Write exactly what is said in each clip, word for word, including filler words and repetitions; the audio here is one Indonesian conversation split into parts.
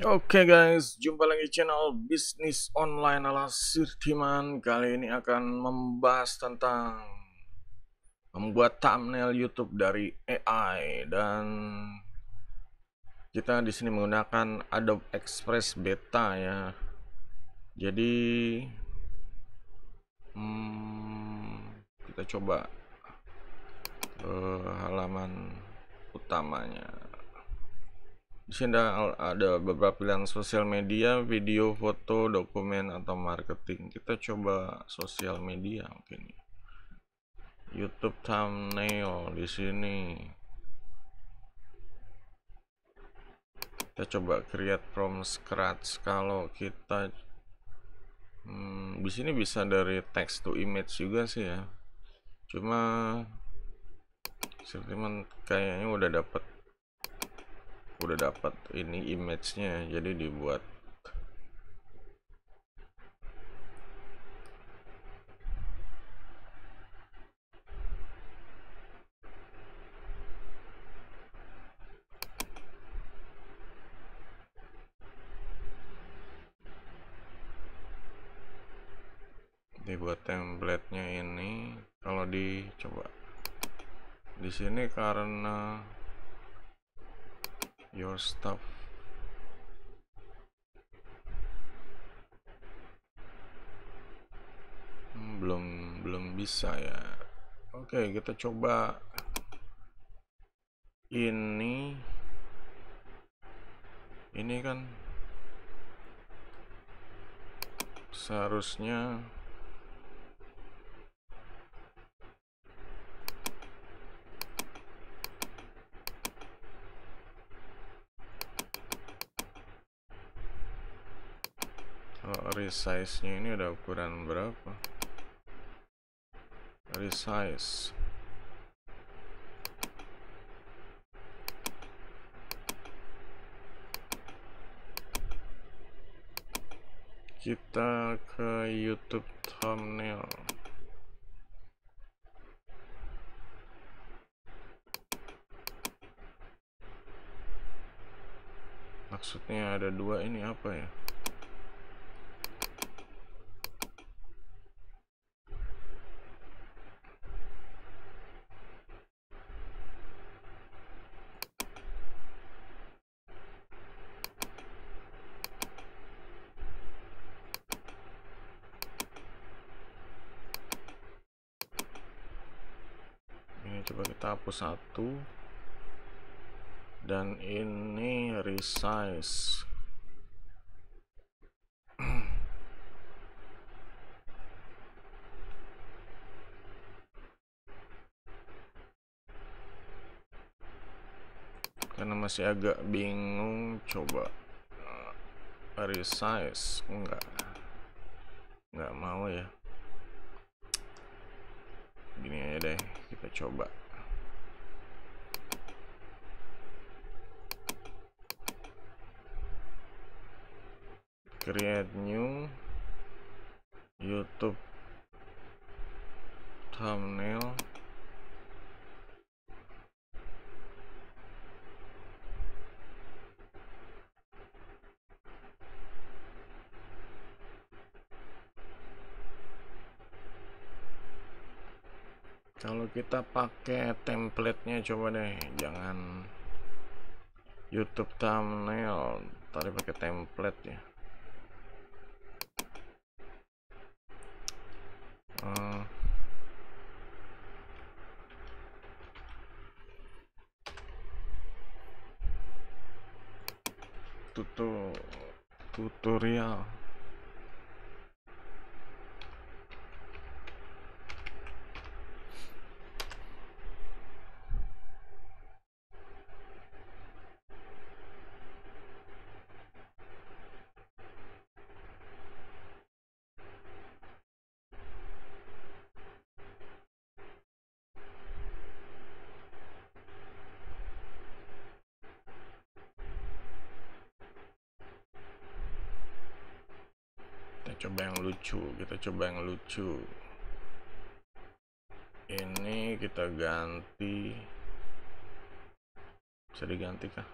Oke okay guys, jumpa lagi channel bisnis online ala Sirtiman. Kali ini akan membahas tentang membuat thumbnail YouTube dari A I, dan kita di sini menggunakan Adobe Express Beta ya. Jadi hmm, kita coba ke halaman utamanya. Di sini ada, ada beberapa pilihan sosial media, video, foto, dokumen, atau marketing. Kita coba sosial media mungkin. YouTube thumbnail di sini. Kita coba create from scratch. Kalau kita hmm, di sini bisa dari text to image juga sih ya. Cuma Sirtiman kayaknya udah dapat udah dapat ini image-nya, jadi dibuat dibuat template-nya ini. Kalau dicoba di sini karena your stuff hmm, belum belum bisa ya. Oke okay, kita coba ini ini kan seharusnya resize nya ini ada ukuran berapa? Resize kita ke YouTube thumbnail. Maksudnya ada dua, ini apa ya? Coba kita hapus satu, dan ini resize. Karena masih agak bingung, coba resize. Enggak, enggak mau ya. Gini aja deh, kita coba. Create new YouTube thumbnail. Kalau kita pakai template-nya, coba deh, jangan YouTube thumbnail, tadi pakai template ya. Hmm. Tutu tutorial. Coba yang lucu, kita coba yang lucu. Ini kita ganti. Bisa diganti kah?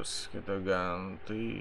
terus kita ganti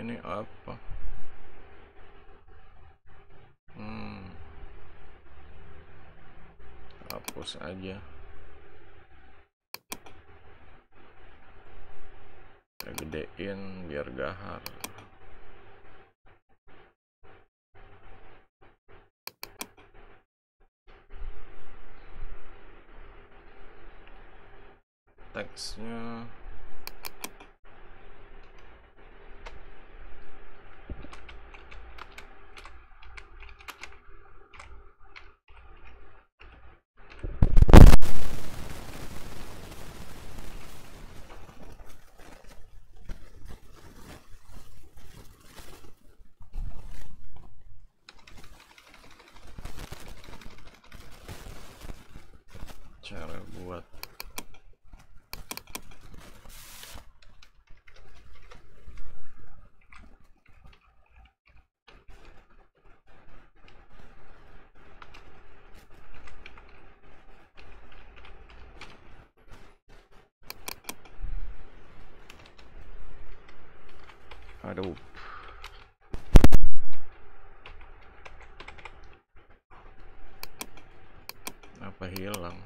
ini apa? Hmm. Hapus aja. Kita gedein biar gahar. Teksnya cara buat Adobe apa hilang?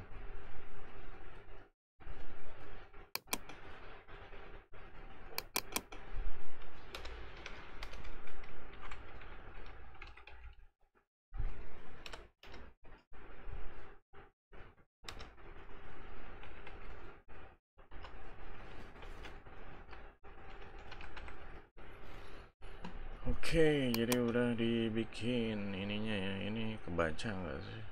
Oke, jadi udah dibikin ininya ya. Ini kebaca nggak sih?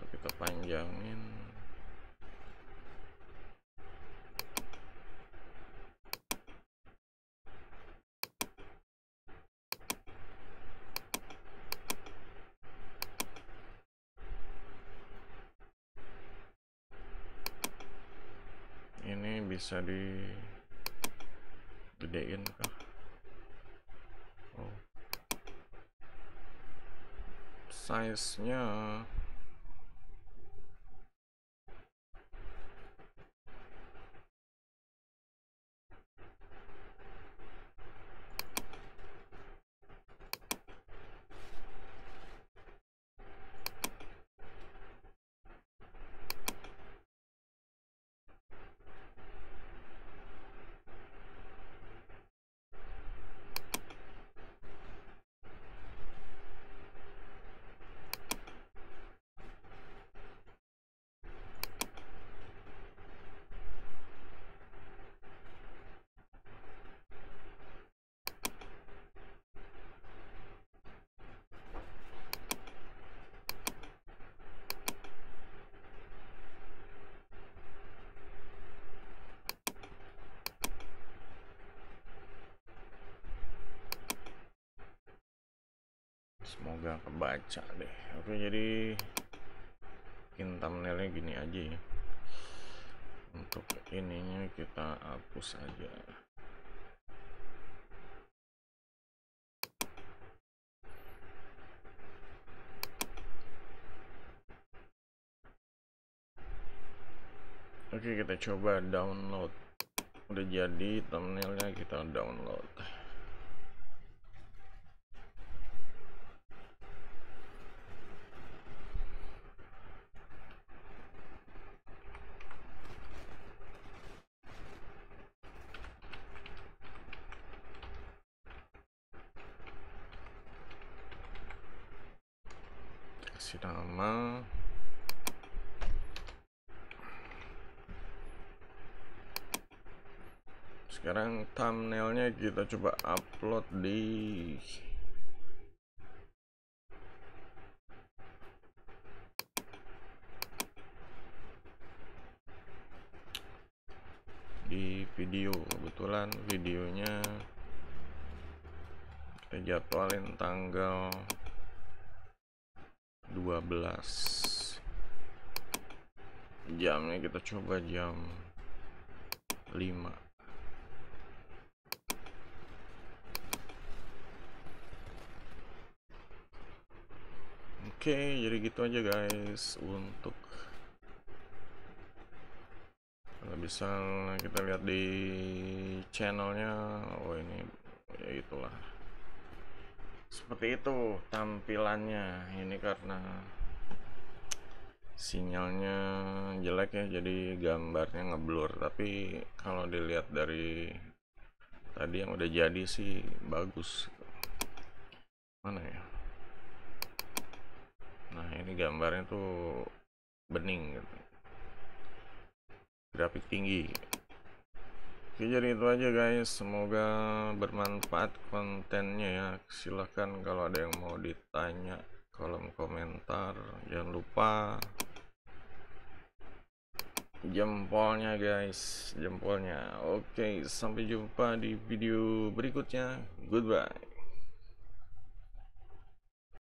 Kalau kita panjangin, ini bisa di gedein kah? Oh. Size-nya semoga kebaca deh. Oke, jadi bikin thumbnailnya gini aja ya. Untuk ininya kita hapus aja. Oke, kita coba download. Udah jadi thumbnailnya, kita download. Kasih nama sekarang, thumbnailnya kita coba upload di di video. Kebetulan videonya kita jadwalin tanggal dua belas. Jamnya kita coba jam lima. Oke, jadi gitu aja guys untuk kalau bisa kita lihat di channelnya. Oh ini ya itulah seperti itu tampilannya. Ini karena sinyalnya jelek ya, jadi gambarnya ngeblur. Tapi kalau dilihat dari tadi yang udah jadi sih bagus. Mana ya? Nah ini gambarnya tuh bening gitu. Grafik tinggi. Oke, jadi itu aja guys, semoga bermanfaat kontennya ya. Silahkan kalau ada yang mau ditanya kolom komentar, jangan lupa jempolnya guys, jempolnya. Oke, sampai jumpa di video berikutnya. Goodbye.